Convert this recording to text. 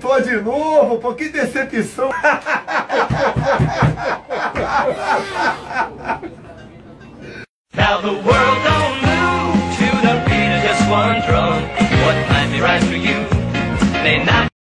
Tô de novo, pô, que decepção.